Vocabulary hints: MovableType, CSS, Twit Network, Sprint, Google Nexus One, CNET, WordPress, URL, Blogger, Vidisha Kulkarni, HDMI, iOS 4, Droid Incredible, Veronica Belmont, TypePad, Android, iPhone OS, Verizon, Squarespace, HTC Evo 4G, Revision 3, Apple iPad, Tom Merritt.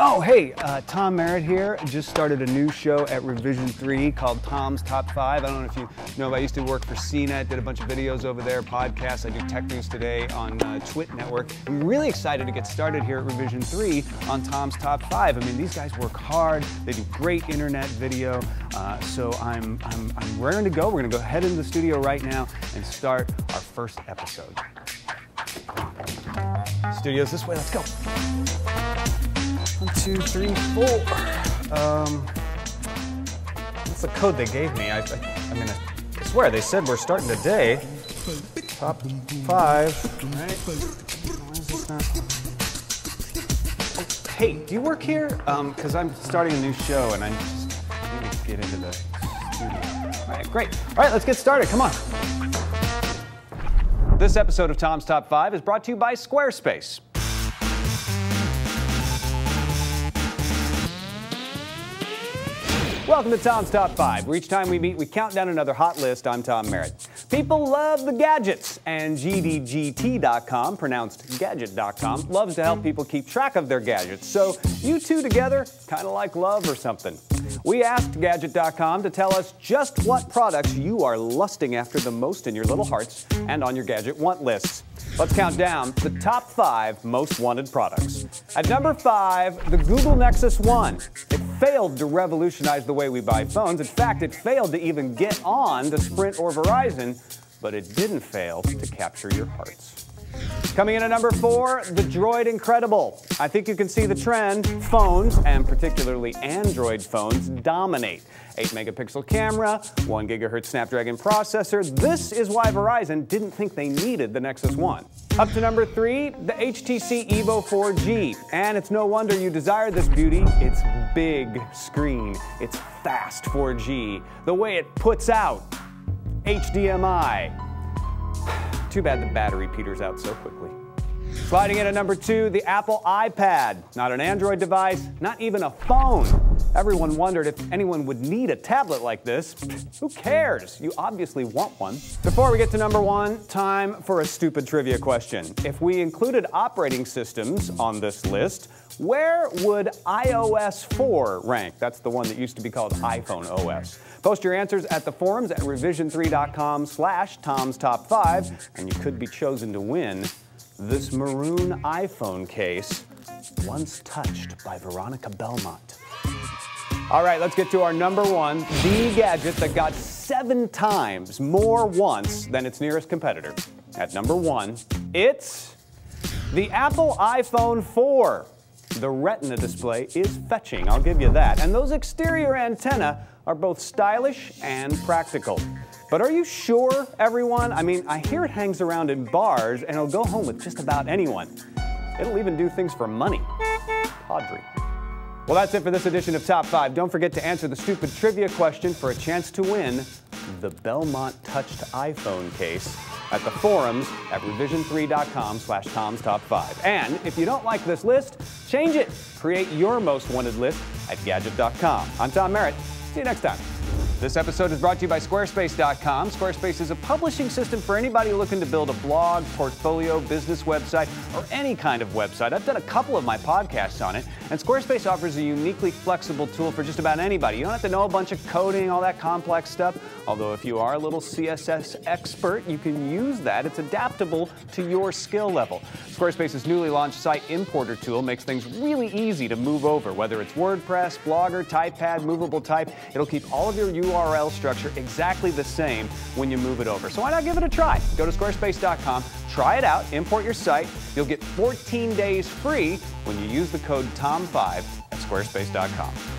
Oh, hey, Tom Merritt here. Just started a new show at Revision 3 called Tom's Top 5. I don't know if you know, but I used to work for CNET, did a bunch of videos over there, podcasts. I do tech news today on Twit Network. I'm really excited to get started here at Revision 3 on Tom's Top 5. I mean, these guys work hard. They do great internet video. So I'm raring to go. We're going to go head into the studio right now and start our first episode. Studio's this way. Let's go. 1, 2, 3, 4. That's the code they gave me. I mean, I swear they said we're starting today. Top 5. Right. Why is this not... Hey, do you work here? Because I'm starting a new show and I just need to get into the studio. All right, great. All right, let's get started. Come on. This episode of Tom's Top 5 is brought to you by Squarespace. Welcome to Tom's Top 5, where each time we meet, we count down another hot list. I'm Tom Merritt. People love the gadgets, and GDGT.com, pronounced gadget.com, loves to help people keep track of their gadgets. So you two together, kind of like love or something. We asked gadget.com to tell us just what products you are lusting after the most in your little hearts and on your gadget want lists. Let's count down the top 5 most wanted products. At number 5, the Google Nexus One. It failed to revolutionize the way we buy phones. In fact, it failed to even get on to Sprint or Verizon, but it didn't fail to capture your hearts. Coming in at number 4, the Droid Incredible. I think you can see the trend. Phones, and particularly Android phones, dominate. 8-megapixel camera, 1 gigahertz Snapdragon processor. This is why Verizon didn't think they needed the Nexus One. Up to number 3, the HTC Evo 4G. And it's no wonder you desire this beauty. It's big screen. It's fast 4G. The way it puts out HDMI. Too bad the battery peters out so quickly. Sliding in at number 2, the Apple iPad. Not an Android device, not even a phone. Everyone wondered if anyone would need a tablet like this. Who cares? You obviously want one. Before we get to number 1, time for a stupid trivia question. If we included operating systems on this list, where would iOS 4 rank? That's the one that used to be called iPhone OS. Post your answers at the forums at revision3.com/TomsTop5, and you could be chosen to win this maroon iPhone case, once touched by Veronica Belmont. All right, let's get to our number 1, the gadget that got 7 times more once than its nearest competitor. At number 1, it's the Apple iPhone 4. The Retina display is fetching, I'll give you that. And those exterior antennae are both stylish and practical. But are you sure, everyone? I mean, I hear it hangs around in bars and it'll go home with just about anyone. It'll even do things for money. Audrey. Well, that's it for this edition of Top 5. Don't forget to answer the stupid trivia question for a chance to win the Belmont Touched iPhone case at the forums at revision3.com/TomsTop5. And if you don't like this list, change it. Create your most wanted list at gadget.com. I'm Tom Merritt. See you next time. This episode is brought to you by Squarespace.com. Squarespace is a publishing system for anybody looking to build a blog, portfolio, business website, or any kind of website. I've done a couple of my podcasts on it, and Squarespace offers a uniquely flexible tool for just about anybody. You don't have to know a bunch of coding, all that complex stuff, although if you are a little CSS expert, you can use that. It's adaptable to your skill level. Squarespace's newly launched site importer tool makes things really easy to move over, whether it's WordPress, Blogger, TypePad, MovableType. It'll keep all of your URL structure exactly the same when you move it over. So why not give it a try? Go to squarespace.com, try it out, import your site. You'll get 14 days free when you use the code TOM5 at squarespace.com.